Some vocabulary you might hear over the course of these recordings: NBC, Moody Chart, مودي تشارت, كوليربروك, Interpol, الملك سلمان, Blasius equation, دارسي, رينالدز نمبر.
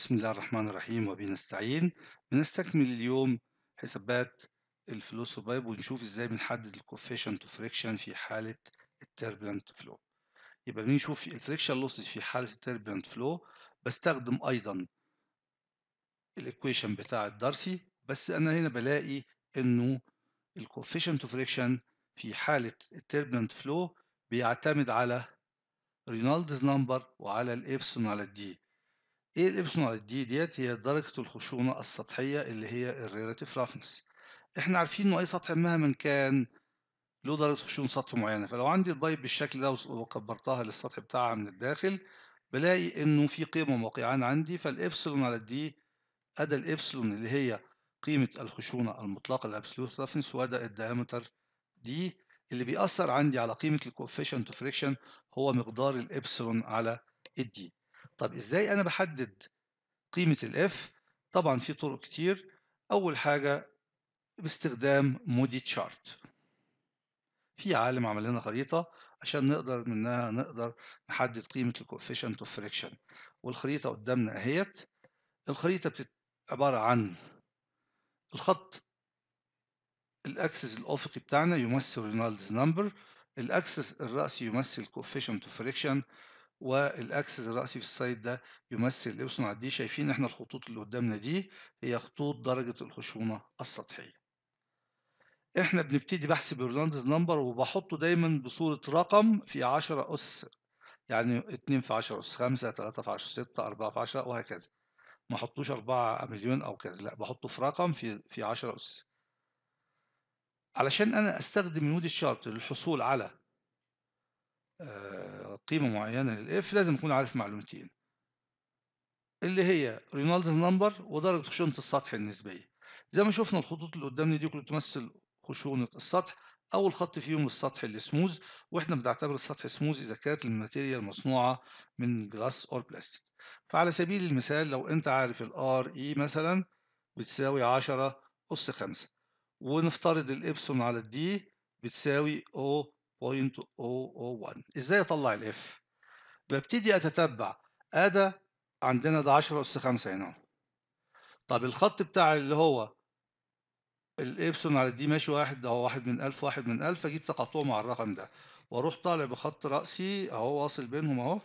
بسم الله الرحمن الرحيم وبنستعين. بنستكمل اليوم حسابات الفلوس بايب ونشوف ازاي بنحدد الكوفيشنت وفريكشن في حالة التربلنت فلو. يبقى بنشوف الفريكشن لوسز في حالة التربلنت فلو. بستخدم ايضا الايكويشن بتاع الدارسي، بس انا هنا بلاقي انه الكوفيشنت وفريكشن في حالة التربلنت فلو بيعتمد على رينالدز نمبر وعلى الابسون على الدي. ايه الابسون على الدي ديت؟ هي درجة الخشونة السطحية اللي هي الريلاتيف رافنس. احنا عارفين انه اي سطح مهما كان له درجة خشونة سطح معينة، فلو عندي البايب بالشكل ده وكبرتها للسطح بتاعها من الداخل بلاقي انه في قيمة موقعان عندي، فالابسلون على الدي أدى الابسلون اللي هي قيمة الخشونة المطلقة الابسولوت رافنس، وأدى الديامتر دي اللي بيأثر عندي على قيمة الكوفيشنت اوف فريكشن هو مقدار الابسلون على الدي. طب ازاي انا بحدد قيمة الاف؟ طبعا في طرق كتير. اول حاجة باستخدام مودي تشارت. في عالم عمل لنا خريطة عشان نقدر منها نحدد قيمة الكوفيشنت اوف فريكشن، والخريطة قدامنا اهيت. الخريطة عبارة عن الخط الاكسس الافقي بتاعنا يمثل رينالدز نمبر، الاكسس الرأسي يمثل كوفيشنت اوف فريكشن، والاكسس الرأسي في السايد ده يمثل الابسلون على الدي. شايفين احنا الخطوط اللي قدامنا دي هي خطوط درجة الخشونة السطحية. احنا بنبتدي بحسب رينالدز نمبر وبحطه دايما بصورة رقم في 10 أس، يعني 2 في 10 أس 5، 3 في 10 6، 4 في 10 وهكذا. ما حطوش 4 مليون أو كذا، لا بحطه في رقم في 10 أس، علشان أنا أستخدم المودي تشارت للحصول على قيمة معينة للإف. لازم أكون عارف معلومتين اللي هي رينالدز نمبر ودرجة خشونة السطح النسبية. زي ما شفنا الخطوط اللي قدامنا دي كلها تمثل خشونة السطح. أول خط فيهم السطح السموز، وإحنا بنعتبر السطح سموز إذا كانت الماتيريال مصنوعة من جلاس أو بلاستيك. فعلى سبيل المثال لو أنت عارف الآر إي مثلا بتساوي 10 أس 5، ونفترض الإبسون على الدي بتساوي أو 0.001، ازاي اطلع الاف؟ ببتدي اتتبع. ادى عندنا ده 10 اس 5 هنا. طب الخط بتاع اللي هو الابسون على الدي ماشي واحد، اهو واحد من 1000 واحد من 1000، اجيب تقاطعه مع الرقم ده واروح طالع بخط راسي اهو واصل بينهم اهو،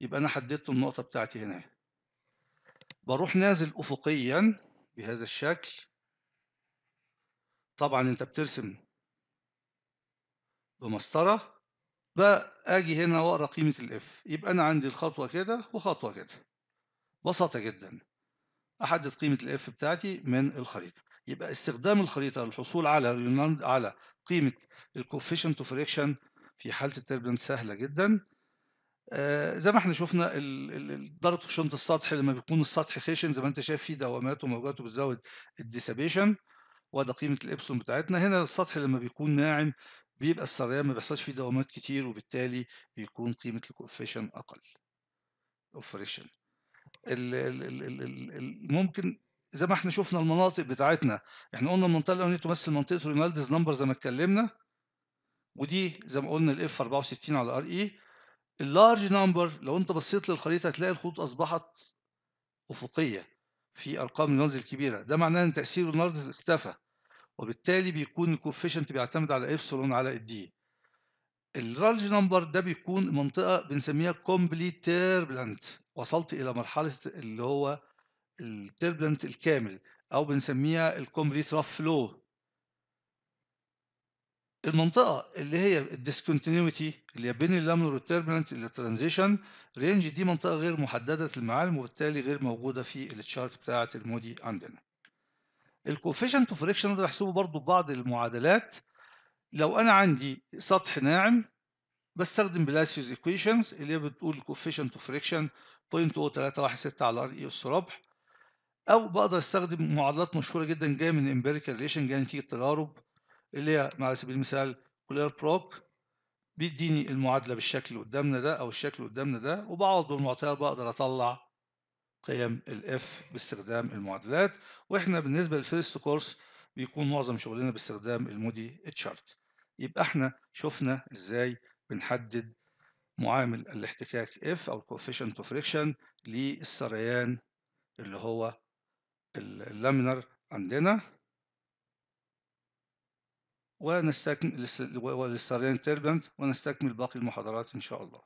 يبقى انا حددت النقطه بتاعتي هنا. بروح نازل افقيا بهذا الشكل. طبعا انت بترسم بمسطرة، باجي هنا واقرا قيمة الاف. يبقى انا عندي الخطوة كده وخطوة كده، بساطة جدا احدد قيمة الاف بتاعتي من الخريطة. يبقى استخدام الخريطة للحصول على قيمة الكوفيشنت اوف فريكشن في حالة التربلنت سهلة جدا. زي ما احنا شفنا درجة خشونة السطح لما بيكون السطح خشن زي ما انت شايف فيه دوامات وموجات وبتزود الديسابيشن، وده قيمة الابسون بتاعتنا. هنا السطح لما بيكون ناعم بيبقى السريان ما بيحصلش فيه دوامات كتير، وبالتالي بيكون قيمة الكوفيشن أقل. الكوفيشن ممكن زي ما احنا شفنا المناطق بتاعتنا، احنا قلنا المنطقة الأولانية تمثل منطقة رينالدز نمبر زي ما اتكلمنا، ودي زي ما قلنا الاف 64 على ار اي. اللارج نمبر لو انت بصيت للخريطة هتلاقي الخطوط أصبحت أفقية في أرقام رينالدز الكبيرة، ده معناه إن تأثير رينالدز اختفى، وبالتالي بيكون الكوفيشنت بيعتمد على ابسلون على الدي. اللارج نمبر ده بيكون منطقة بنسميها كومبليت تيربلنت، وصلت إلى مرحلة اللي هو التيربلنت الكامل، أو بنسميها الكومبليت راف فلو. المنطقة اللي هي الديسكونتينيوتي اللي هي بين اللامنر والتيربلنت اللي الترانزيشن رينج، دي منطقة غير محددة المعالم وبالتالي غير موجودة في التشارت بتاعة المودي عندنا. الكوفيشنت اوف فريكشن اقدر احسبه برضه ببعض المعادلات. لو انا عندي سطح ناعم بستخدم بلاسيوس ايكويشنز اللي هي بتقول الكوفيشنت اوف فريكشن 0.0316 على ار اي اس ربع، او بقدر استخدم معادلات مشهوره جدا جايه من امبيريكال ريليشن، جايه نتيجه تجارب، اللي هي على سبيل المثال كوليربروك. بيديني المعادله بالشكل اللي قدامنا ده او الشكل اللي قدامنا ده، وبقعد بالمعطيات بقدر اطلع قيم الاف باستخدام المعادلات. واحنا بالنسبه للفيرست كورس بيكون معظم شغلنا باستخدام المودي تشارت. يبقى احنا شفنا ازاي بنحدد معامل الاحتكاك F أو coefficient of friction للسريان اللي هو اللامينر عندنا، وللسريان تربنت، ونستكمل باقي المحاضرات إن شاء الله.